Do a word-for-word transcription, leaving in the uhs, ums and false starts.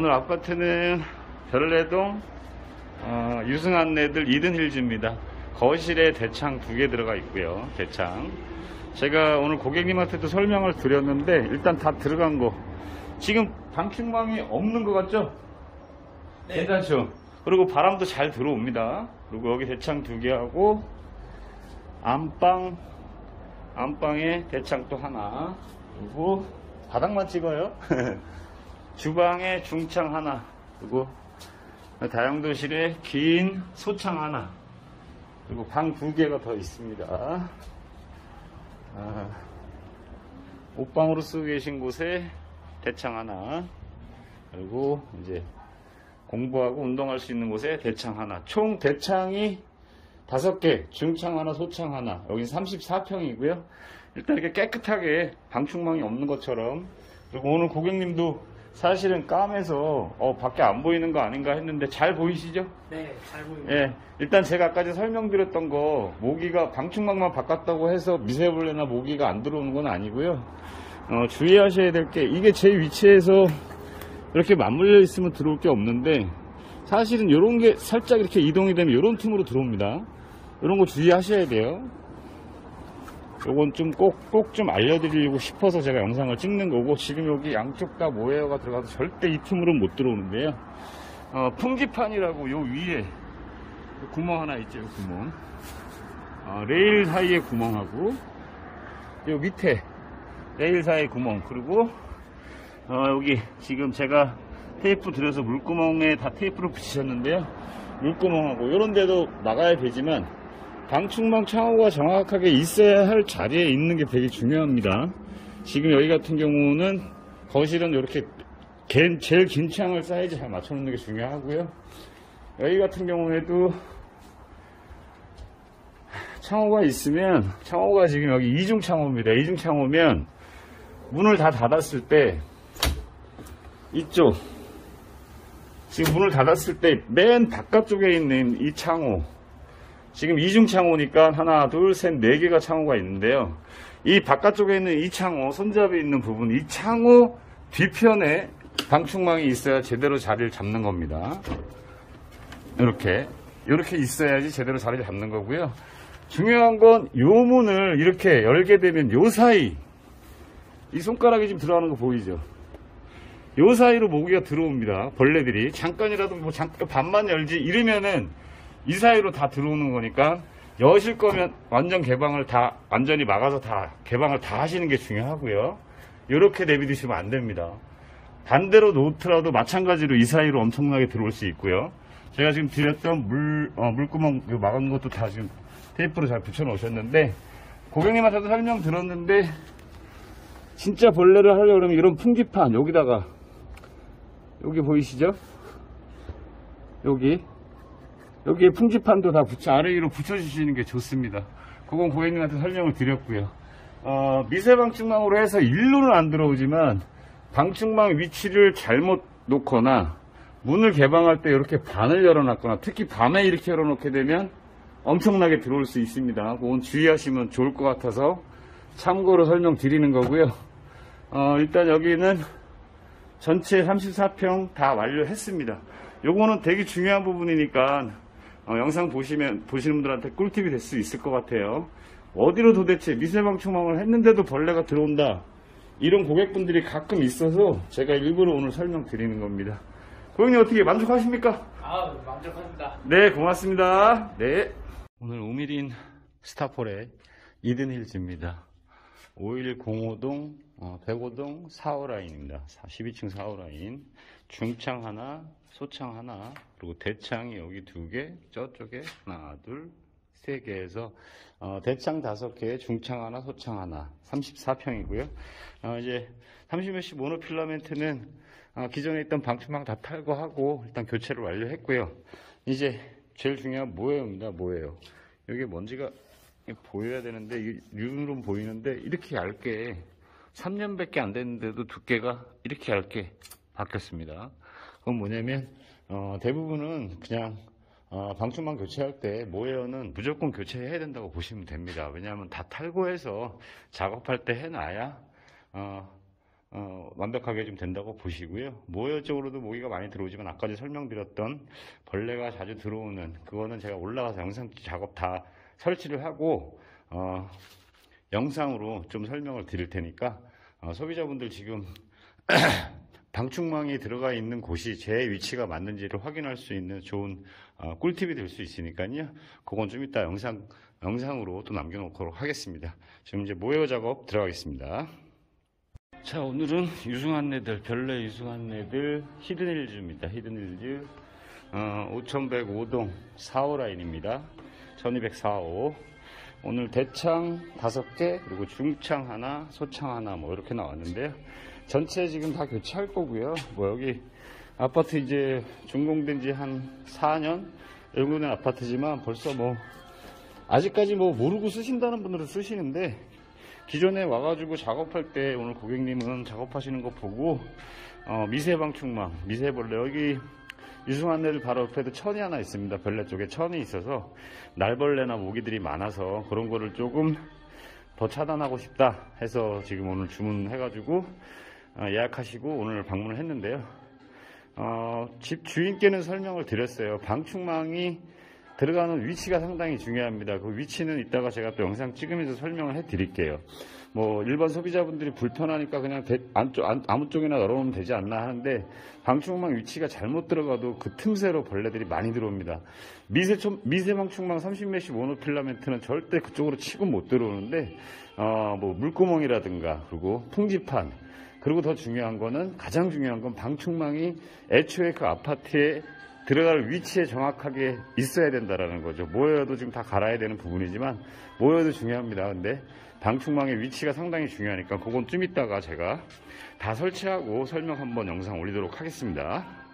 오늘 아파트는 별내동 어, 유승안내들 이든힐즈입니다. 거실에 대창 두 개 들어가 있고요. 대창. 제가 오늘 고객님한테도 설명을 드렸는데 일단 다 들어간 거. 지금 방충망이 없는 것 같죠? 네. 괜찮죠? 그리고 바람도 잘 들어옵니다. 그리고 여기 대창 두 개 하고 안방, 안방에 대창 또 하나. 그리고 바닥만 찍어요. 주방에 중창 하나. 그리고 다용도실에 긴 소창 하나. 그리고 방 두 개가 더 있습니다. 아, 옷방으로 쓰고 계신 곳에 대창 하나. 그리고 이제 공부하고 운동할 수 있는 곳에 대창 하나. 총 대창이 다섯 개, 중창 하나, 소창 하나. 여긴 삼십사 평이고요. 일단 이렇게 깨끗하게 방충망이 없는 것처럼. 그리고 오늘 고객님도 사실은 까매서 어, 밖에 안 보이는 거 아닌가 했는데 잘 보이시죠? 네, 잘 보입니다. 예, 일단 제가 아까 전에 설명드렸던 거 모기가 방충망만 바꿨다고 해서 미세벌레나 모기가 안 들어오는 건 아니고요. 어, 주의하셔야 될 게 이게 제 위치에서 이렇게 맞물려 있으면 들어올 게 없는데 사실은 이런 게 살짝 이렇게 이동이 되면 이런 틈으로 들어옵니다. 이런 거 주의하셔야 돼요. 요건 좀 꼭, 꼭 좀 알려드리고 싶어서 제가 영상을 찍는 거고, 지금 여기 양쪽 다 모헤어가 들어가서 절대 이 틈으로는 못 들어오는데요. 어, 풍기판이라고 요 위에 구멍 하나 있죠, 요 구멍. 어, 레일 사이에 구멍하고, 요 밑에 레일 사이에 구멍, 그리고, 어, 여기 지금 제가 테이프 들여서 물구멍에 다 테이프를 붙이셨는데요. 물구멍하고, 요런 데도 막아야 되지만, 방충망 창호가 정확하게 있어야 할 자리에 있는 게 되게 중요합니다. 지금 여기 같은 경우는 거실은 이렇게 제일 긴 창을 사이즈 잘 맞춰놓는 게 중요하고요. 여기 같은 경우에도 창호가 있으면, 창호가 지금 여기 이중 창호입니다. 이중 창호면 문을 다 닫았을 때 이쪽, 지금 문을 닫았을 때 맨 바깥쪽에 있는 이 창호, 지금 이중 창호니까 하나, 둘, 셋, 네 개가 창호가 있는데요. 이 바깥쪽에 있는 이 창호, 손잡이 있는 부분, 이 창호 뒤편에 방충망이 있어야 제대로 자리를 잡는 겁니다. 이렇게, 이렇게 있어야지 제대로 자리를 잡는 거고요. 중요한 건 요 문을 이렇게 열게 되면 요 사이, 이 손가락이 지금 들어가는 거 보이죠? 요 사이로 모기가 들어옵니다. 벌레들이. 잠깐이라도 뭐 잠깐 반만 열지 이러면은 이 사이로 다 들어오는 거니까 여실 거면 완전 개방을 다 완전히 막아서 다 개방을 다 하시는 게 중요하고요. 이렇게 내비두시면 안 됩니다. 반대로 놓더라도 마찬가지로 이 사이로 엄청나게 들어올 수 있고요. 제가 지금 드렸던 물, 어, 물구멍 막은 것도 다 지금 테이프로 잘 붙여 놓으셨는데, 고객님한테도 설명 들었는데 진짜 벌레를 하려고 그러면 이런 풍기판 여기다가, 여기 보이시죠? 여기 여기에 풍지판도 다 붙여, 아래 위로 붙여주시는 게 좋습니다. 그건 고객님한테 설명을 드렸고요. 어, 미세방충망으로 해서 일로는 안 들어오지만 방충망 위치를 잘못 놓거나 문을 개방할 때 이렇게 반을 열어놨거나, 특히 밤에 이렇게 열어놓게 되면 엄청나게 들어올 수 있습니다. 그건 주의하시면 좋을 것 같아서 참고로 설명드리는 거고요. 어, 일단 여기는 전체 삼십사 평 다 완료했습니다. 요거는 되게 중요한 부분이니까 어, 영상 보시면, 보시는 분들한테 꿀팁이 될 수 있을 것 같아요. 어디로 도대체 미세방충망을 했는데도 벌레가 들어온다, 이런 고객분들이 가끔 있어서 제가 일부러 오늘 설명드리는 겁니다. 고객님 어떻게 만족하십니까? 아, 만족합니다. 네, 고맙습니다. 네. 오늘 우미린 스타폴의 이든힐즈입니다. 오일공오동, 어, 백오동 사호 라인입니다. 십이층 사호 라인. 중창 하나, 소창 하나, 그리고 대창이 여기 두 개, 저쪽에 하나, 둘, 세 개 해서, 어, 대창 다섯 개, 중창 하나, 소창 하나, 삼십사 평이고요. 어, 이제 삼십몇시 모노필라멘트는, 어, 기존에 있던 방충망 다 탈거하고, 일단 교체를 완료했고요. 이제 제일 중요한 모헤어입니다, 모헤어. 여기 먼지가 보여야 되는데, 눈으로는 보이는데, 이렇게 얇게, 삼년밖에 안 됐는데도 두께가 이렇게 얇게 바뀌었습니다. 그건 뭐냐면, 어, 대부분은 그냥, 어, 방충망 교체할 때 모헤어는 무조건 교체해야 된다고 보시면 됩니다. 왜냐하면 다 탈거해서 작업할 때 해놔야, 어, 어, 완벽하게 좀 된다고 보시고요. 모여 쪽으로도 모기가 많이 들어오지만 아까 설명드렸던 벌레가 자주 들어오는 그거는 제가 올라가서 영상 작업 다 설치를 하고 어, 영상으로 좀 설명을 드릴 테니까 어, 소비자분들 지금 방충망이 들어가 있는 곳이 제 위치가 맞는지를 확인할 수 있는 좋은 어, 꿀팁이 될 수 있으니까요. 그건 좀 이따 영상, 영상으로 또 남겨놓도록 하겠습니다. 지금 이제 모여 작업 들어가겠습니다. 자, 오늘은 유승한 애들, 별내 유승한 애들 히든힐즈입니다. 히든힐즈 어, 오천백오 동 사 호 라인입니다. 천이백사 호. 오늘 대창 다섯 개, 그리고 중창 하나, 소창 하나 뭐 이렇게 나왔는데요. 전체 지금 다 교체할 거고요. 뭐 여기 아파트 이제 준공된 지 한 사 년, 일곱 년 아파트지만 벌써 뭐 아직까지 뭐 모르고 쓰신다는 분들은 쓰시는데, 기존에 와가지고 작업할 때 오늘 고객님은 작업하시는 거 보고 어, 미세방충망, 미세벌레, 여기 유승한네들 바로 옆에도 천이 하나 있습니다. 별내 쪽에 천이 있어서 날벌레나 모기들이 많아서 그런 거를 조금 더 차단하고 싶다 해서 지금 오늘 주문해가지고 어, 예약하시고 오늘 방문을 했는데요. 어, 집 주인께는 설명을 드렸어요. 방충망이 들어가는 위치가 상당히 중요합니다. 그 위치는 이따가 제가 또 영상 찍으면서 설명을 해드릴게요. 뭐 일반 소비자분들이 불편하니까 그냥 대, 안쪽, 안, 아무 쪽이나 열어놓으면 되지 않나 하는데, 방충망 위치가 잘못 들어가도 그 틈새로 벌레들이 많이 들어옵니다. 미세, 미세방충망 삼십 메쉬 모노필라멘트는 절대 그쪽으로 치고 못 들어오는데 어, 뭐 물구멍이라든가, 그리고 풍지판, 그리고 더 중요한 거는, 가장 중요한 건 방충망이 애초에 그 아파트에 들어갈 위치에 정확하게 있어야 된다라는 거죠. 모여도 지금 다 갈아야 되는 부분이지만 모여도 중요합니다. 근데 방충망의 위치가 상당히 중요하니까 그건 좀 이따가 제가 다 설치하고 설명 한번 영상 올리도록 하겠습니다.